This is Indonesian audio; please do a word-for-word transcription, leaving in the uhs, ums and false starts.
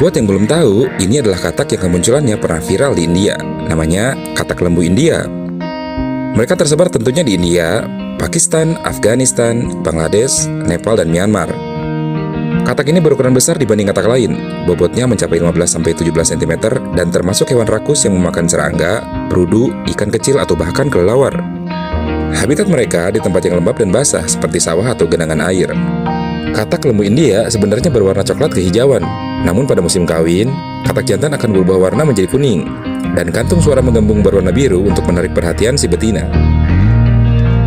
Buat yang belum tahu, ini adalah katak yang kemunculannya pernah viral di India. Namanya katak lembu India. Mereka tersebar tentunya di India, Pakistan, Afghanistan, Bangladesh, Nepal, dan Myanmar. Katak ini berukuran besar dibanding katak lain. Bobotnya mencapai lima belas sampai tujuh belas sentimeter dan termasuk hewan rakus yang memakan serangga, berudu, ikan kecil, atau bahkan kelelawar. Habitat mereka di tempat yang lembab dan basah seperti sawah atau genangan air. Katak lembu India sebenarnya berwarna coklat kehijauan, namun pada musim kawin, katak jantan akan berubah warna menjadi kuning, dan kantung suara menggembung berwarna biru untuk menarik perhatian si betina.